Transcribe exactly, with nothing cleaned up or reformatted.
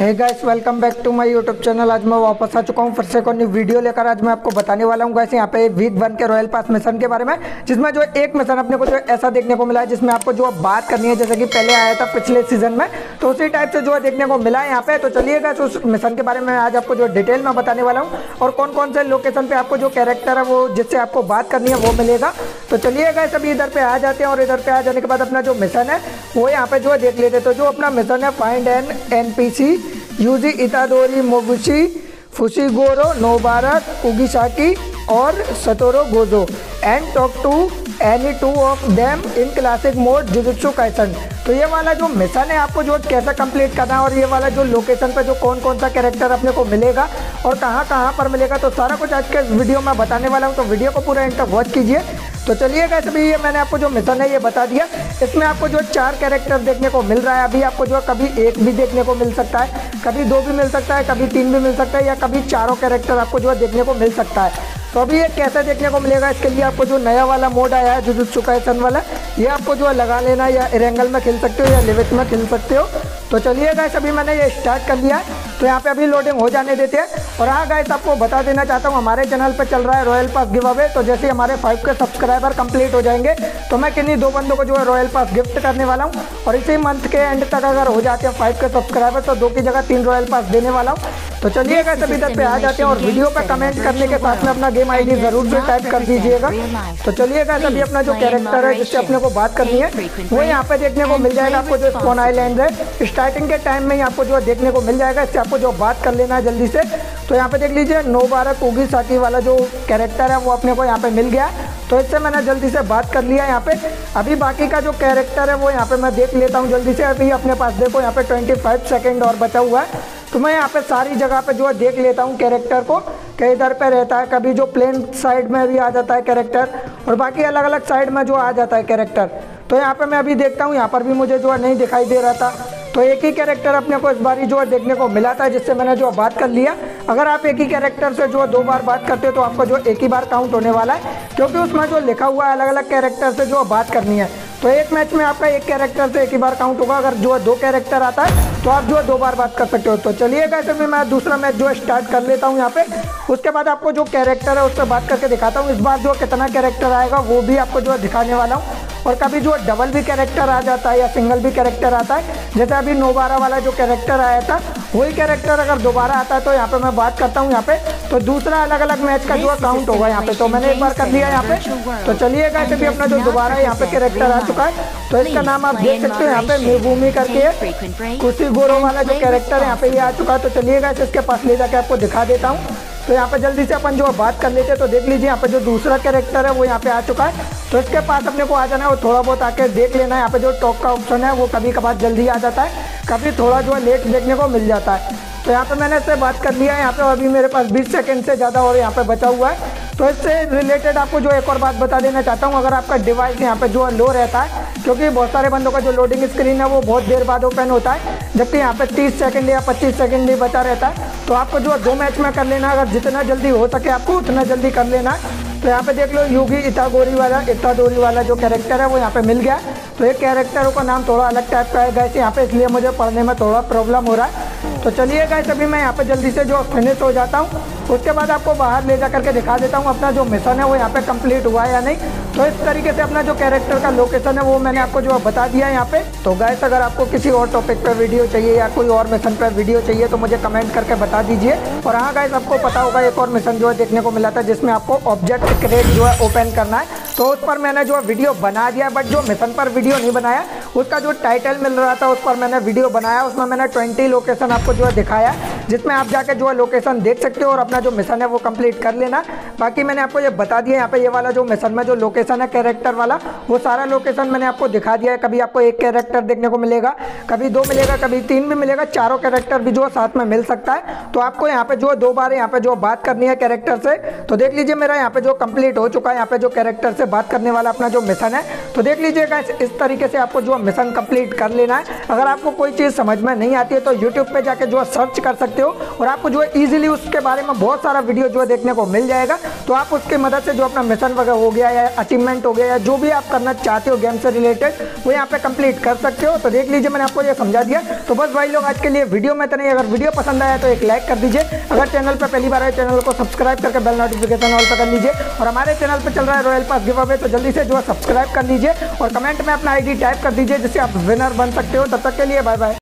Hey guys, welcome back to my YouTube channel. आज मैं वापस आ चुका हूँ फिर से कोई न्यू वीडियो लेकर। आज मैं आपको बताने वाला हूँ गाइस यहाँ पे वीक वन के रॉयल पास मिशन के बारे में, जिसमें जो एक मिशन अपने को जो ऐसा देखने को मिला है जिसमें आपको जो बात करनी है, जैसे कि पहले आया था पिछले सीजन में, तो उसी टाइप से जो देखने को मिला है यहाँ पे। तो चलिए गाइस, उस मिशन के बारे में आज आपको जो डिटेल में बताने वाला हूँ और कौन कौन से लोकेशन पे आपको जो कैरेक्टर है वो जिससे आपको बात करनी है वो मिलेगा। तो चलिए गाइस, अभी इधर पे आ जाते हैं और इधर पे आ जाने के बाद अपना जो मिशन है वो यहाँ पे जो देख लेते हैं। तो जो अपना मिशन है, find an NPC Yuji Itadori, Megumi Fushiguro, Nobara Kugisaki और Satoru Gojo and talk to any two of them in classic mode Jujutsu Kaisen. तो ये वाला जो मिशन है आपको जो कैसे कंप्लीट करना है और ये वाला जो लोकेशन पर जो कौन कौन सा कैरेक्टर अपने को मिलेगा और कहाँ कहाँ पर मिलेगा, तो सारा कुछ आज के वीडियो में बताने वाला हूँ। तो वीडियो को पूरा एंड तक वॉच कीजिए। तो चलिए गाइस, अभी ये मैंने आपको जो मिशन है ये बता दिया। इसमें आपको जो चार कैरेक्टर देखने को मिल रहा है अभी, आपको जो कभी एक भी देखने को मिल सकता है, कभी दो भी मिल सकता है, कभी तीन भी मिल सकता है या कभी चारों कैरेक्टर आपको जो देखने को मिल सकता है। तो अभी ये कैसे देखने को मिलेगा, इसके लिए आपको जो नया वाला मोड आया है जुजुत्सु काइसन वाला, ये आपको जो लगा लेना, या एरेंगल में खेल सकते हो या लिविट में खेल सकते हो। तो चलिए गाइस, अभी मैंने ये स्टार्ट कर लिया है, तो यहाँ पे अभी लोडिंग हो जाने देते हैं। और हाँ गाइस, आपको बता देना चाहता हूँ हमारे चैनल पे चल रहा है रॉयल पास गिव अवे। तो जैसे हमारे फाइव के सब्सक्राइबर कंप्लीट हो जाएंगे तो मैं किन्हीं दो बंदों को जो है रॉयल पास गिफ्ट करने वाला हूँ। और इसी मंथ के एंड तक अगर हो जाते हैं फाइव के सब्सक्राइबर तो दो की जगह तीन रॉयल पास देने वाला हूँ। तो चलिए गाइस, अभी इधर पे आ जाते हैं और वीडियो पे कमेंट करने के साथ में अपना गेम आईडी जरूर भी टाइप कर दीजिएगा। तो चलिए गाइस, अभी अपना जो कैरेक्टर है जिससे अपने को बात करनी है वो यहाँ पे देखने को मिल जाएगा। आपको जो स्पॉन आइलैंड है स्टार्टिंग के टाइम में ही आपको जो देखने को मिल जाएगा, इससे आपको जो बात कर लेना है जल्दी से। तो यहाँ पे देख लीजिए, नोबारा कुगिसाकी वाला जो कैरेक्टर है वो अपने को यहाँ पे मिल गया, तो इससे मैंने जल्दी से बात कर लिया यहाँ पे। अभी बाकी का जो कैरेक्टर है वो यहाँ पे मैं देख लेता हूँ जल्दी से। अभी अपने पास देखो यहाँ पे पच्चीस सेकंड और बचा हुआ है, तो मैं यहाँ पे सारी जगह पे जो देख लेता हूँ कैरेक्टर को, कहीं इधर पे रहता है, कभी जो प्लेन साइड में भी आ जाता है कैरेक्टर और बाकी अलग अलग साइड में जो आ जाता है कैरेक्टर। तो यहाँ पर मैं अभी देखता हूँ, यहाँ पर भी मुझे जो नहीं दिखाई दे रहा था, तो एक ही कैरेक्टर अपने को इस बारी जो देखने को मिला था जिससे मैंने जो बात कर लिया। अगर आप एक ही कैरेक्टर से जो दो बार बात करते हो तो आपको जो एक ही बार काउंट होने वाला है, क्योंकि उसमें जो लिखा हुआ है अलग अलग कैरेक्टर से जो बात करनी है। तो एक मैच में आपका एक कैरेक्टर से एक ही बार काउंट होगा। अगर जो दो कैरेक्टर आता है तो आप जो दो बार बात कर सकते हो। तो चलिए गाइस, अभी मैं दूसरा मैच जो स्टार्ट कर लेता हूँ यहाँ पे, उसके बाद आपको जो कैरेक्टर है उस पर बात करके दिखाता हूँ। इस बार जो कितना कैरेक्टर आएगा वो भी आपको जो दिखाने वाला हूँ। और कभी जो डबल भी कैरेक्टर आ जाता है या सिंगल भी कैरेक्टर आता है, जैसे अभी नोबारा वाला जो कैरेक्टर आया था वही कैरेक्टर अगर दोबारा आता है तो यहाँ पे मैं बात करता हूँ यहाँ पे। तो दूसरा अलग अलग मैच का जो काउंट होगा यहाँ पे, तो मैंने एक बार कर लिया यहाँ पे। तो चलिए गाइस, अभी अपना जो दोबारा यहाँ पे कैरेक्टर आ चुका है, तो इसका नाम आप देख सकते हो यहाँ पे, मेगुमी करके फुशिगोरो वाला जो कैरेक्टर यहाँ पे ये आ चुका है। तो चलिए गाइस, इसके पास ले जाके आपको दिखा देता हूँ। तो यहाँ पे जल्दी से अपन जो बात कर लेते हैं। तो देख लीजिए यहाँ पे जो दूसरा कैरेक्टर है वो यहाँ पे आ चुका है, तो इसके पास अपने को आ जाना है और थोड़ा बहुत आके देख लेना है। यहाँ पे जो टॉक का ऑप्शन है वो कभी कभार जल्दी आ जाता है, कभी थोड़ा जो है लेट देखने को मिल जाता है। तो यहाँ पे मैंने इससे बात कर लिया है यहाँ पे। अभी मेरे पास बीस सेकेंड से ज़्यादा और यहाँ पे बचा हुआ है, तो इससे रिलेटेड आपको जो एक और बात बता देना चाहता हूँ। अगर आपका डिवाइस यहाँ पे जो है लो रहता है, क्योंकि बहुत सारे बंदों का जो लोडिंग स्क्रीन है वो बहुत देर बाद ओपन होता है, जबकि यहाँ पे तीस सेकंड या पच्चीस सेकंड भी बचा रहता है, तो आपको जो दो मैच में कर लेना। अगर जितना जल्दी हो सके आपको उतना जल्दी कर लेना। तो यहाँ पे देख लो, यूगी इतादोरी वाला इतादोरी वाला जो कैरेक्टर है वो यहाँ पे मिल गया। तो ये कैरेक्टरों का नाम थोड़ा अलग टाइप का है गाइस यहाँ पे, इसलिए मुझे पढ़ने में थोड़ा प्रॉब्लम हो रहा है। तो चलिए गाइस, अभी मैं यहाँ पे जल्दी से जो फिनिश हो जाता हूँ, उसके बाद आपको बाहर ले जा करके दिखा देता हूँ अपना जो मिशन है वो यहाँ पे कंप्लीट हुआ है या नहीं। तो इस तरीके से अपना जो कैरेक्टर का लोकेशन है वो मैंने आपको जो बता दिया है यहाँ पे। तो गाइस, अगर आपको किसी और टॉपिक पर वीडियो चाहिए या कोई और मिशन पर वीडियो चाहिए तो मुझे कमेंट करके बता दीजिए। और हाँ गाइस, आपको पता होगा एक और मिशन जो है देखने को मिला था जिसमें आपको ऑब्जेक्ट क्रेट जो है ओपन करना है, तो उस पर मैंने जो वीडियो बना दिया, बट जो मिशन पर वीडियो नहीं बनाया, उसका जो टाइटल मिल रहा था उस पर मैंने वीडियो बनाया। उसमें मैंने ट्वेंटी लोकेशन आपको जो है दिखाया, जिसमें आप जाके जो है लोकेशन देख सकते हो और अपना जो मिशन है वो कंप्लीट कर लेना। बाकी मैंने आपको ये बता दिया यहाँ पे, ये वाला जो मिशन में जो लोकेशन है कैरेक्टर वाला, वो सारा लोकेशन मैंने आपको दिखा दिया है। कभी आपको एक कैरेक्टर देखने को मिलेगा, कभी दो मिलेगा, कभी तीन भी मिलेगा, चारों कैरेक्टर भी जो साथ में मिल सकता है। तो आपको यहाँ पे जो दो बार यहाँ पे जो बात करनी है कैरेक्टर से। तो देख लीजिए, मेरा यहाँ पे जो कंप्लीट हो चुका है यहाँ पे जो कैरेक्टर से बात करने वाला अपना जो मिशन है। तो देख लीजिए गाइस, इस तरीके से आपको जो मिशन कंप्लीट कर लेना है। अगर आपको कोई चीज़ समझ में नहीं आती है तो यूट्यूब पे जाके जो सर्च कर सकते हो और आपको जो इजीली उसके बारे में बहुत सारा वीडियो जो देखने को मिल जाएगा। तो आप उसकी मदद से जो अपना मिशन वगैरह हो गया या अचीवमेंट हो गया या जो भी आप करना चाहते हो गेम से रिलेटेड वो यहाँ पे कंप्लीट कर सकते हो। तो देख लीजिए मैंने आपको ये समझा दिया। तो बस भाई लोग आज के लिए वीडियो में तो नहीं, अगर वीडियो पसंद आया तो एक लाइक कर दीजिए। अगर चैनल पर पहली बार आए चैनल को सब्सक्राइब करके बेल नोटिफिकेशन ऑल पर कर लीजिए। और हमारे चैनल पर चल रहा है रॉयल पास गिव अवे, तो जल्दी से जो है सब्सक्राइब कर लीजिए और कमेंट में अपना आईडी टाइप कर दीजिए जिससे आप विनर बन सकते हो। तब तक के लिए बाय बाय।